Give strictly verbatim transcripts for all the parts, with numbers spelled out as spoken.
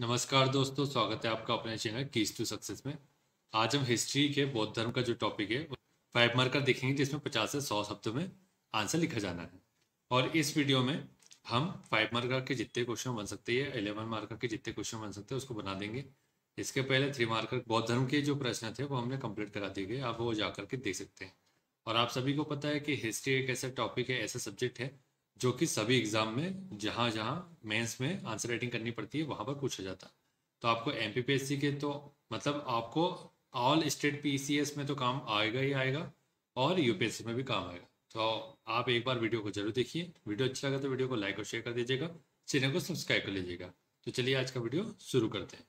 नमस्कार दोस्तों, स्वागत है आपका अपने चैनल कीज टू सक्सेस में। आज हम हिस्ट्री के बौद्ध धर्म का जो टॉपिक है फाइव मार्कर देखेंगे, जिसमें पचास से सौ शब्दों में आंसर लिखा जाना है। और इस वीडियो में हम फाइव मार्कर के जितने क्वेश्चन बन सकते हैं, इलेवन मार्कर के जितने क्वेश्चन बन सकते हैं उसको बना देंगे। इसके पहले थ्री मार्कर बौद्ध धर्म के जो प्रश्न थे वो हमने कंप्लीट करा दिए गए, आप वो जाकर के देख सकते हैं। और आप सभी को पता है कि हिस्ट्री एक ऐसा टॉपिक है, ऐसा सब्जेक्ट है जो कि सभी एग्जाम में जहाँ जहाँ मेंस में आंसर राइटिंग करनी पड़ती है वहाँ पर पूछा जाता। तो आपको एमपीपीएससी के तो मतलब आपको ऑल स्टेट पीसीएस में तो काम आएगा ही आएगा और यूपीएससी में भी काम आएगा। तो आप एक बार वीडियो को जरूर देखिए, वीडियो अच्छा लगा तो वीडियो को लाइक और शेयर कर दीजिएगा, चैनल को सब्सक्राइब कर लीजिएगा। तो चलिए आज का वीडियो शुरू करते हैं।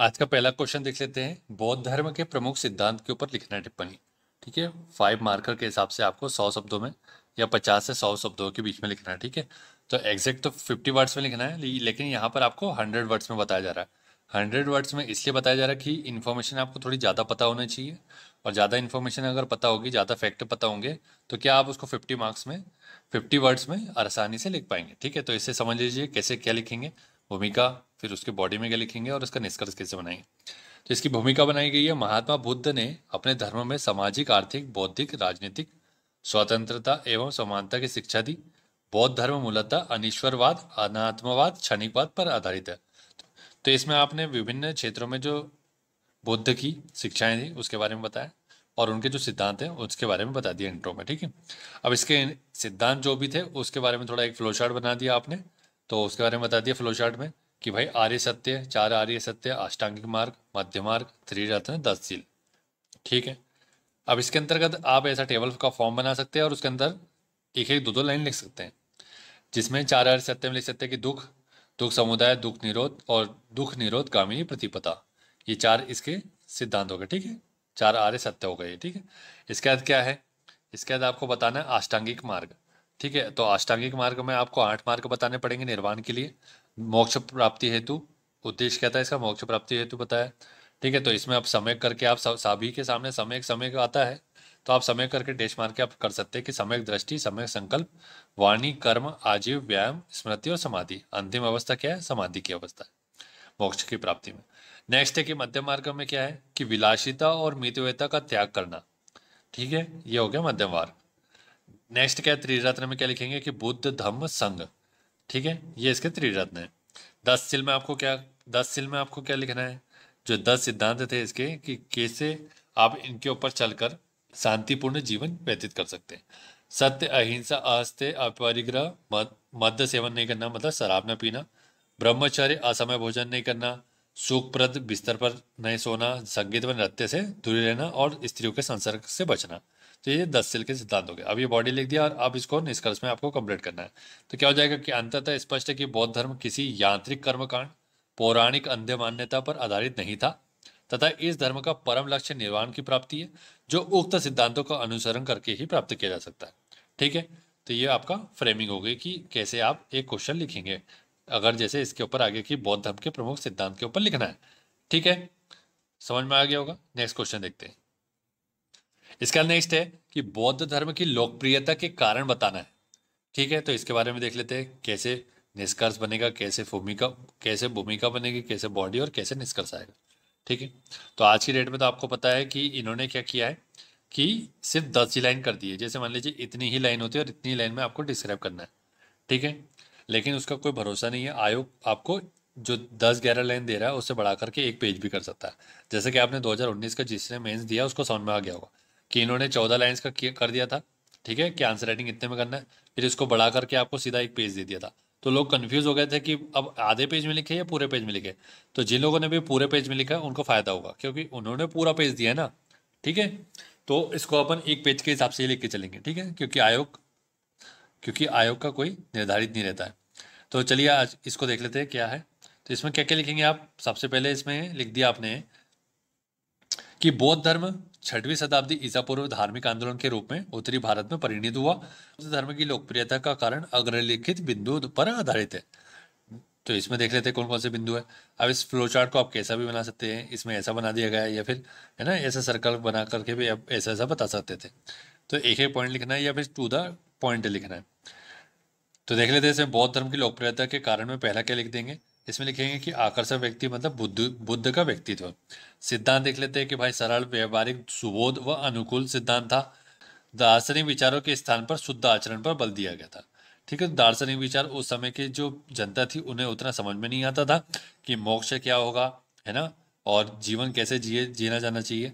आज का पहला क्वेश्चन देख लेते हैं, बौद्ध धर्म के प्रमुख सिद्धांत के ऊपर लिखना टिप्पणी। ठीक है, फाइव मार्कर के हिसाब से आपको सौ शब्दों में या पचास से सौ शब्दों के बीच में लिखना है। ठीक है, तो एग्जैक्ट तो फिफ्टी वर्ड्स में लिखना है, लेकिन यहाँ पर आपको हंड्रेड वर्ड्स में बताया जा रहा है। हंड्रेड वर्ड्स में इसलिए बताया जा रहा है कि इन्फॉर्मेशन आपको थोड़ी ज़्यादा पता होना चाहिए, और ज़्यादा इन्फॉर्मेशन अगर पता होगी, ज़्यादा फैक्ट पता होंगे तो क्या आप उसको फिफ्टी मार्क्स में फिफ्टी वर्ड्स में आसानी से लिख पाएंगे। ठीक है, तो इससे समझ लीजिए कैसे क्या लिखेंगे, भूमिका, फिर उसके बॉडी में क्या लिखेंगे और उसका निष्कर्ष कैसे बनाएंगे। तो इसकी भूमिका बनाई गई है, महात्मा बुद्ध ने अपने धर्म में सामाजिक, आर्थिक, बौद्धिक, राजनीतिक स्वतंत्रता एवं समानता की शिक्षा दी। बौद्ध धर्म मूलतः अनिश्वरवाद, अनात्मवाद, क्षणिकवाद पर आधारित है। तो इसमें आपने विभिन्न क्षेत्रों में जो बुद्ध की शिक्षाएं थी उसके बारे में बताया और उनके जो सिद्धांत हैं उसके बारे में बता दिया इंट्रो में। ठीक है, अब इसके सिद्धांत जो भी थे उसके बारे में थोड़ा एक फ्लो चार्ट बना दिया आपने, तो उसके बारे में बता दिया फ्लो चार्ट में कि भाई आर्य सत्य, चार आर्य सत्य, अष्टांगिक मार्ग, मध्य मार्ग, त्रिरत्न, दस सील। ठीक है, अब इसके अंतर्गत आप ऐसा टेबल का फॉर्म बना सकते हैं और उसके अंदर एक एक दो दो लाइन लिख सकते हैं, जिसमें चार आर्य सत्य में लिख सकते हैं कि दुख, दुख समुदाय, दुख निरोध और दुख निरोध गामिनी प्रतिपदा, ये चार इसके सिद्धांत हो गए। ठीक है, चार आर्य सत्य हो गए। ठीक है, इसके बाद क्या है, इसके बाद आपको बताना है अष्टांगिक मार्ग। ठीक है, तो अष्टांगिक मार्ग में आपको आठ मार्ग बताने पड़ेंगे निर्वाण के लिए। मोक्ष प्राप्ति हेतु, उद्देश्य क्या था इसका, मोक्ष प्राप्ति हेतु बताया। ठीक है, तो इसमें आप समय करके आप सभी के सामने समय समय आता है तो आप समय करके डैश मार्ग के आप कर सकते हैं कि समय दृष्टि, समय संकल्प, वाणी, कर्म, आजीव, व्यायाम, स्मृति और समाधि। अंतिम अवस्था क्या है, समाधि की अवस्था है मोक्ष की प्राप्ति में। नेक्स्ट है कि मध्य मार्ग में क्या है कि विलासिता और मितव्ययिता का त्याग करना। ठीक है, ये हो गया मध्यम मार्ग। नेक्स्ट क्या है, त्रिरत्न में क्या लिखेंगे कि बुद्ध, धम्म, संघ। ठीक है, ये इसके त्रिरत्न है। दस सिल में आपको क्या, दस सिल में आपको क्या लिखना है, जो दस सिद्धांत थे इसके कि कैसे आप इनके ऊपर चलकर शांतिपूर्ण जीवन व्यतीत कर सकते हैं। सत्य, अहिंसा, अस्त्य, अपरिग्रह, मद, मद्य सेवन नहीं करना मतलब शराब न पीना, ब्रह्मचर्य, असमय भोजन नहीं करना, सुखप्रद बिस्तर पर नहीं सोना, संगीत व नृत्य से दूरी रहना और स्त्रियों के संसर्ग से बचना। तो ये दस सिल के सिद्धांत हो गए। अब ये बॉडी लिख दिया और अब इसको निष्कर्ष में आपको कंप्लीट करना है। तो क्या हो जाएगा कि अंततः स्पष्ट है कि बौद्ध धर्म किसी यांत्रिक कर्मकांड, पौराणिक अंधे मान्यता पर आधारित नहीं था, तथा इस धर्म का परम लक्ष्य निर्वाण की प्राप्ति है, जो उक्त सिद्धांतों का अनुसरण करके ही प्राप्त किया जा सकता है। ठीक है, तो ये आपका फ्रेमिंग हो गई कि कैसे आप एक क्वेश्चन लिखेंगे, अगर जैसे इसके ऊपर आगे की बौद्ध धर्म के प्रमुख सिद्धांत के ऊपर लिखना है। ठीक है, समझ में आ गया होगा। नेक्स्ट क्वेश्चन देखते हैं। इसका नेक्स्ट है कि बौद्ध धर्म की लोकप्रियता के कारण बताना है। ठीक है, तो इसके बारे में देख लेते हैं, कैसे निष्कर्ष बनेगा, कैसे भूमिका, कैसे भूमिका बनेगी, कैसे बॉडी और कैसे निष्कर्ष आएगा। ठीक है, तो आज की डेट में तो आपको पता है कि इन्होंने क्या किया है कि सिर्फ दस ही लाइन कर दी है। जैसे मान लीजिए इतनी ही लाइन होती है और इतनी लाइन में आपको डिस्क्राइब करना है। ठीक है, लेकिन उसका कोई भरोसा नहीं है, आयोग आपको जो दस ग्यारह लाइन दे रहा है उससे बढ़ा करके एक पेज भी कर सकता है। जैसे कि आपने दो हज़ार उन्नीस का जिसने मेंस दिया उसको समझ में आ गया होगा कि इन्होंने चौदह लाइन्स का कर दिया था। ठीक है, कि आंसर राइटिंग इतने में करना है, फिर इसको बढ़ा करके आपको सीधा एक पेज दे दिया था, तो लोग कन्फ्यूज हो गए थे कि अब आधे पेज में लिखे या पूरे पेज में लिखे। तो जिन लोगों ने भी पूरे पेज में लिखा उनको फ़ायदा होगा, क्योंकि उन्होंने पूरा पेज दिया है ना। ठीक है, तो इसको अपन एक पेज के हिसाब से ही लिख के चलेंगे। ठीक है, क्योंकि आयोग क्योंकि आयोग का कोई निर्धारित नहीं रहता है। तो चलिए आज इसको देख लेते हैं क्या है। तो इसमें क्या क्या लिखेंगे आप, सबसे पहले इसमें लिख दिया आपने कि बौद्ध धर्म छठवीं शताब्दी ईसा पूर्व धार्मिक आंदोलन के रूप में उत्तरी भारत में परिणित हुआ। बौद्ध धर्म की लोकप्रियता का कारण अग्रलिखित बिंदु पर आधारित है। तो इसमें देख लेते हैं कौन कौन से बिंदु है। अब इस फ्लो चार्ट को आप कैसा भी बना सकते हैं, इसमें ऐसा बना दिया गया है या फिर है ना ऐसा सर्कल बना करके भी आप ऐसा ऐसा बता सकते थे। तो एक एक पॉइंट लिखना है या फिर टू द पॉइंट लिखना है। तो देख लेते हैं इसमें बौद्ध धर्म की लोकप्रियता के कारण में पहला क्या लिख देंगे, इसमें लिखेंगे कि आकर्षक व्यक्ति मतलब बुद्ध बुद्ध का व्यक्तित्व। सिद्धांत देख लेते हैं कि भाई सरल, व्यवहारिक, सुबोध व अनुकूल सिद्धांत था। दार्शनिक विचारों के स्थान पर शुद्ध आचरण पर बल दिया गया था। ठीक है, दार्शनिक विचार उस समय की जो जनता थी उन्हें उतना समझ में नहीं आता था कि मोक्ष क्या होगा, है ना, और जीवन कैसे जिए जीना जाना चाहिए,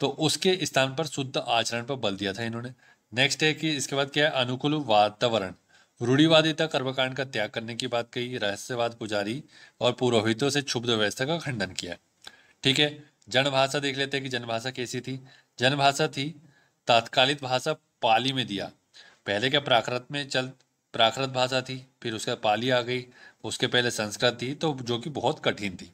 तो उसके स्थान पर शुद्ध आचरण पर बल दिया था इन्होंने। नेक्स्ट है कि इसके बाद क्या है, अनुकूल वातावरण, रूढ़िवादिता, कर्मकांड का त्याग करने की बात कही, रहस्यवाद, पुजारी और पुरोहितों से क्षुब्ध व्यवस्था का खंडन किया। ठीक है, जनभाषा देख लेते हैं कि जनभाषा कैसी थी। जनभाषा थी तात्कालिक भाषा, पाली में दिया। पहले क्या प्राकृत में चल प्राकृत भाषा थी, फिर उसका पाली आ गई, उसके पहले संस्कृत थी तो जो कि बहुत कठिन थी।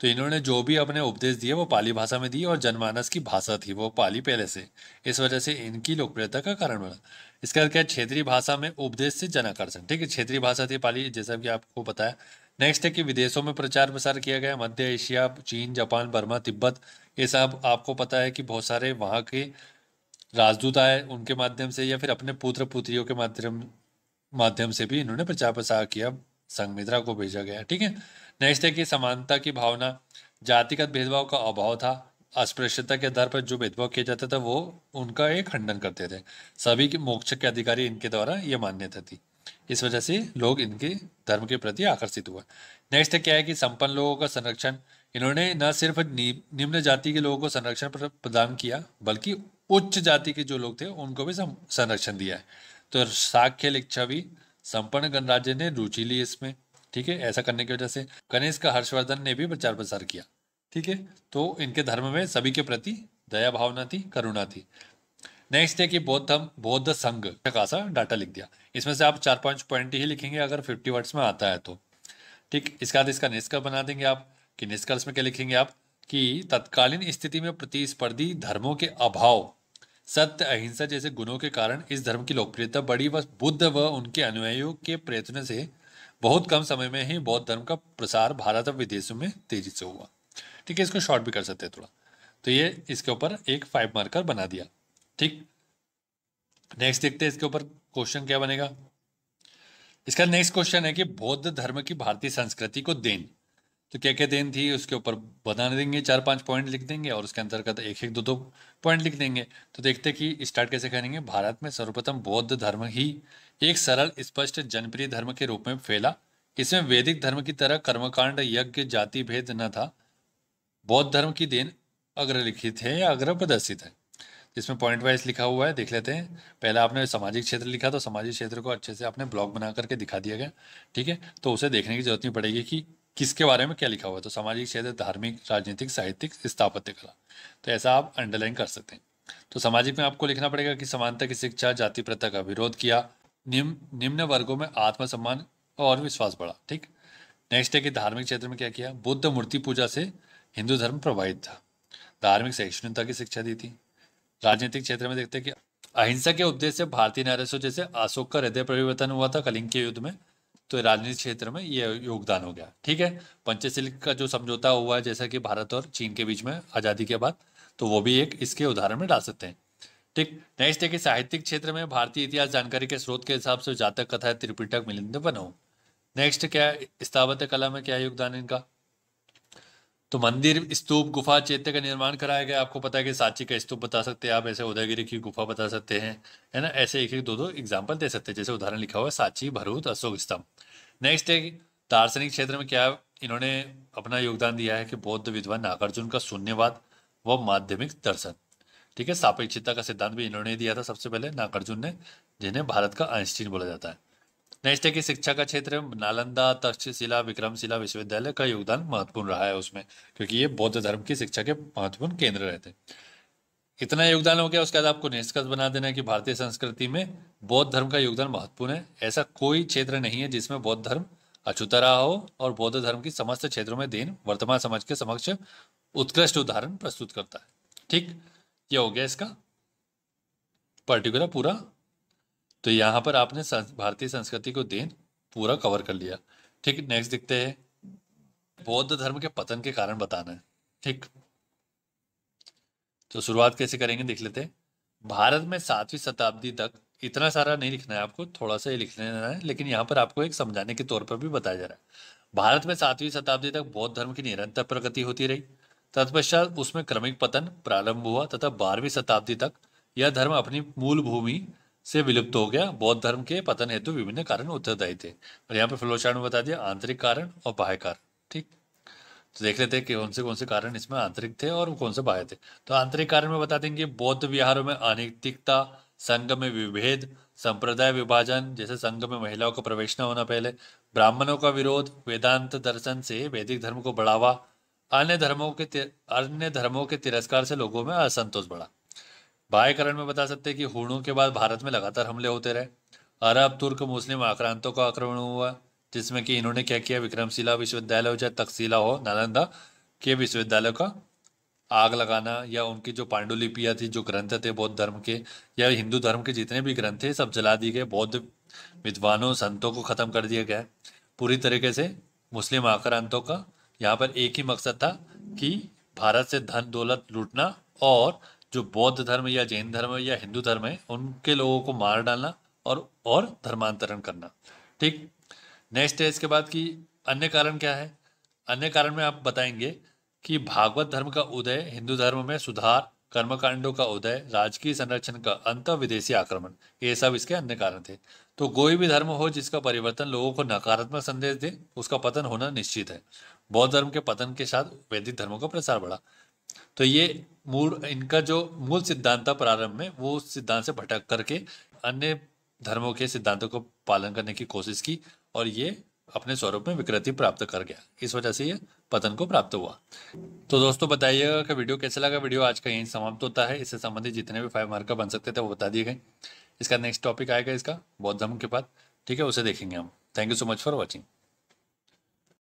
तो इन्होंने जो भी अपने उपदेश दिए वो पाली भाषा में दिए और जनमानस की भाषा थी वो पाली पहले से, इस वजह से इनकी लोकप्रियता का कारण बना। इसका क्या, क्षेत्रीय भाषा में उपदेश से जन आकर्षण। ठीक है, क्षेत्रीय भाषा थी पाली, जैसा कि आपको बताया। नेक्स्ट है कि विदेशों में प्रचार प्रसार किया गया। मध्य एशिया, चीन, जापान, बर्मा, तिब्बत, ये सब आपको पता है कि बहुत सारे वहाँ के राजदूत आए, उनके माध्यम से या फिर अपने पुत्र पुत्रियों के माध्यम माध्यम से भी इन्होंने प्रचार प्रसार किया। संघमित्रा को भेजा गया। ठीक है, नेक्स्ट है कि समानता की भावना, जातिगत भेदभाव का अभाव था। अस्पृश्यता के आधार पर जो भेदभाव किया जाता था वो उनका एक खंडन करते थे। सभी के मोक्ष के अधिकारी इनके द्वारा ये मान्यता थी, इस वजह से लोग इनके धर्म के प्रति आकर्षित हुआ। नेक्स्ट क्या है कि संपन्न लोगों का संरक्षण। इन्होंने न सिर्फ निम्न जाति के लोगों को संरक्षण प्रदान किया बल्कि उच्च जाति के जो लोग थे उनको भी संरक्षण दिया है। तो शाक्य लिक्षा भी संपन्न गणराज्य ने रुचि ली इसमें। ठीक है, ऐसा करने की वजह से कनिष्क हर्षवर्धन ने भी प्रचार प्रसार किया। ठीक है, तो इनके धर्म में सभी के प्रति दया भावना थी, करुणा थी। नेक्स्ट है कि बौद्ध बौद्ध संघ का सा डाटा लिख दिया। इसमें से आप चार पांच पॉइंट ही लिखेंगे अगर फिफ्टी वर्ड्स में आता है तो। ठीक, इसका इसका निष्कर्ष बना देंगे आप कि निष्कर्ष में क्या लिखेंगे आप कि तत्कालीन स्थिति में प्रतिस्पर्धी धर्मों के अभाव, सत्य, अहिंसा जैसे गुणों के कारण इस धर्म की लोकप्रियता बढ़ी व बुद्ध व उनके अनुयायियों के प्रयत्न से बहुत कम समय में ही बौद्ध धर्म का प्रसार भारत और विदेशों में तेजी से हुआ। ठीक है, इसको शॉर्ट भी कर सकते हैं थोड़ा। तो ये इसके ऊपर एक फाइव मार्कर बना दिया। ठीक, नेक्स्ट देखते हैं इसके ऊपर क्वेश्चन क्या बनेगा। इसका नेक्स्ट क्वेश्चन है कि बौद्ध धर्म की भारतीय संस्कृति को देन, तो क्या क्या देन थी उसके ऊपर बता देंगे, चार पांच पॉइंट लिख देंगे और उसके अंतर्गत एक एक दो दो पॉइंट लिख देंगे। तो देखते हैं कि स्टार्ट कैसे करेंगे। भारत में सर्वप्रथम बौद्ध धर्म ही एक सरल, स्पष्ट, जनप्रिय धर्म के रूप में फैला। इसमें वैदिक धर्म की तरह कर्मकांड, यज्ञ, जाति भेद न था। बौद्ध धर्म की देन अग्रलिखित है या अग्र प्रदर्शित है। इसमें पॉइंट वाइज लिखा हुआ है, देख लेते हैं। पहला आपने सामाजिक क्षेत्र लिखा, तो सामाजिक क्षेत्र को अच्छे से आपने ब्लॉग बना करके दिखा दिया गया। ठीक है, तो उसे देखने की जरूरत नहीं पड़ेगी कि किसके बारे में क्या लिखा हुआ है। तो सामाजिक क्षेत्र, धार्मिक, राजनीतिक, साहित्यिक, स्थापत्य कला, तो ऐसा आप अंडरलाइन कर सकते हैं। तो सामाजिक में आपको लिखना पड़ेगा कि समानता की शिक्षा, जाति प्रथा का विरोध किया, निम्न निम्न वर्गों में आत्मसम्मान और विश्वास बढ़ा। ठीक, नेक्स्ट है कि धार्मिक क्षेत्र में क्या किया। बुद्ध मूर्ति पूजा से हिंदू धर्म प्रभावित था। धार्मिक सहिष्णुता की शिक्षा दी थी। राजनीतिक क्षेत्र में देखते हैं कि अहिंसा के उपदेश से भारतीय नरेशों जैसे अशोक का हृदय परिवर्तन हुआ था कलिंग के युद्ध में, तो राजनीतिक क्षेत्र में ये योगदान हो गया। ठीक है, पंचशील का जो समझौता हुआ है जैसा कि भारत और चीन के बीच में आज़ादी के बाद, तो वो भी एक इसके उदाहरण में डाल सकते हैं। ठीक, नेक्स्ट है कि साहित्यिक क्षेत्र में भारतीय इतिहास जानकारी के स्रोत के हिसाब से जातक, कथा, त्रिपिटक, मिलिंदापन्हा। नेक्स्ट क्या, स्थापत्य कला में क्या योगदान इनका, तो मंदिर, स्तूप, गुफा, चैत्य का निर्माण कराया गया। आपको पता है कि सांची का स्तूप बता सकते हैं आप, ऐसे उदयगिरी की गुफा बता सकते हैं, है ना, ऐसे एक एक दो दो एग्जाम्पल दे सकते हैं, जैसे उदाहरण लिखा हुआ है सांची, भरूत, अशोक स्तंभ। नेक्स्ट है दार्शनिक क्षेत्र में क्या इन्होंने अपना योगदान दिया है कि बौद्ध विद्वान नागार्जुन का शून्यवाद व माध्यमिक दर्शन। ठीक है, सापेक्षता का सिद्धांत भी इन्होंने दिया था सबसे पहले, नागार्जुन ने, जिन्हें भारत का आइंस्टीन बोला जाता है। नेक्स्ट है कि शिक्षा का क्षेत्र में नालंदा, तक्षशिला, विक्रमशिला विश्वविद्यालय का योगदान महत्वपूर्ण रहा है उसमें, क्योंकि ये बौद्ध धर्म की शिक्षा के महत्वपूर्ण केंद्र रहते हैं। इतना योगदान हो गया, उसके बाद आपको निष्कर्ष बना देना है कि भारतीय संस्कृति में बौद्ध धर्म का योगदान महत्वपूर्ण है। ऐसा कोई क्षेत्र नहीं है जिसमें बौद्ध धर्म अछूता रहा हो, और बौद्ध धर्म की समस्त क्षेत्रों में देन वर्तमान समाज के समक्ष उत्कृष्ट उदाहरण प्रस्तुत करता है। ठीक, यह हो गया इसका पर्टिकुलर पूरा। तो यहाँ पर आपने भारतीय संस्कृति को देन पूरा कवर कर लिया। ठीक, नेक्स्ट देखते हैं बौद्ध धर्म के पतन के कारण बताना है। ठीक, तो शुरुआत कैसे करेंगे देख लेते हैं। भारत में सातवीं शताब्दी तक इतना सारा नहीं लिखना है आपको, थोड़ा सा ही लिखने है, लेकिन यहाँ पर आपको एक समझाने के तौर पर भी बताया जा रहा है। भारत में सातवीं शताब्दी तक बौद्ध धर्म की निरंतर प्रगति होती रही, तत्पश्चात उसमें क्रमिक पतन प्रारंभ हुआ तथा बारहवीं शताब्दी तक यह धर्म अपनी मूल भूमि से विलुप्त हो गया। बौद्ध धर्म के पतन हेतु विभिन्न कारण उत्तरदायी थे, और यहाँ पे फ्लोचार्ट में बता दिया आंतरिक कारण और बाह्य कारण। ठीक, तो देख लेते हैं कि कौन से कौन से कारण इसमें आंतरिक थे और कौन से बाह्य थे। तो आंतरिक कारण में बता देंगे बौद्ध विहारों में अनैतिकता, संघ में विभेद, संप्रदाय विभाजन, जैसे संघ में महिलाओं का प्रवेश न होना, पहले ब्राह्मणों का विरोध, वेदांत दर्शन से वैदिक धर्म को बढ़ावा, अन्य धर्मों के अन्य धर्मों के तिरस्कार से लोगों में असंतोष बढ़ा। बाह्य कारण में बता सकते हैं कि हुणों के बाद भारत में लगातार हमले होते रहे। अरब, तुर्क, मुस्लिम आक्रांतों का आक्रमण हुआ, जिसमें कि इन्होंने क्या किया, विक्रमशिला विश्वविद्यालय हो चाहे तक्षशिला हो, नालंदा के विश्वविद्यालय का आग लगाना, या उनकी जो पांडुलिपियाँ थी, जो ग्रंथ थे बौद्ध धर्म के या हिंदू धर्म के जितने भी ग्रंथ थे सब जला दिए गए। बौद्ध विद्वानों, संतों को खत्म कर दिया गया। पूरी तरीके से मुस्लिम आक्रांतों का यहाँ पर एक ही मकसद था कि भारत से धन दौलत लूटना, और जो बौद्ध धर्म या जैन धर्म या हिंदू धर्म है उनके लोगों को मार डालना और और धर्मांतरण करना। ठीक, नेक्स्ट है इसके बाद कि अन्य कारण क्या है। अन्य कारण में आप बताएंगे कि भागवत धर्म का उदय, हिंदू धर्म में सुधार, कर्मकांडों का उदय, राजकीय संरक्षण का अंत, विदेशी आक्रमण, ये सब इसके अन्य कारण थे। तो कोई भी धर्म हो जिसका परिवर्तन लोगों को नकारात्मक संदेश दे, उसका पतन होना निश्चित है। बौद्ध धर्म के पतन के साथ वैदिक धर्मों का प्रसार बढ़ा। तो ये मूल, इनका जो मूल सिद्धांत था प्रारंभ में, वो उस सिद्धांत से भटक करके अन्य धर्मों के सिद्धांतों को पालन करने की कोशिश की, और ये अपने स्वरूप में विकृति प्राप्त कर गया। इस वजह से ये पतन को प्राप्त हुआ। तो दोस्तों बताइएगा कि वीडियो कैसा लगा। वीडियो आज का यहीं समाप्त होता है। इससे संबंधित जितने भी फाइव मार्क का बन सकते थे वो बता दिए गए। इसका नेक्स्ट टॉपिक आएगा इसका बौद्ध धर्म के बाद, ठीक है, उसे देखेंगे हम। Thank you so much for watching.